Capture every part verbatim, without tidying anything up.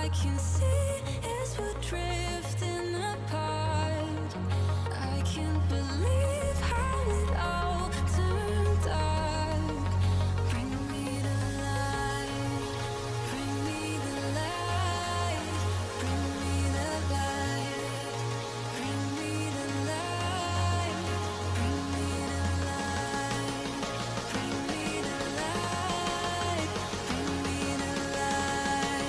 I can see is we're drifting apart. I can't believe how it all turned dark. Bring me the light, bring me the light, bring me the light, bring me the light, bring me the light, bring me the light, bring me the light, bring me the light. Bring me the light.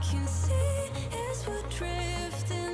can see is we're drifting.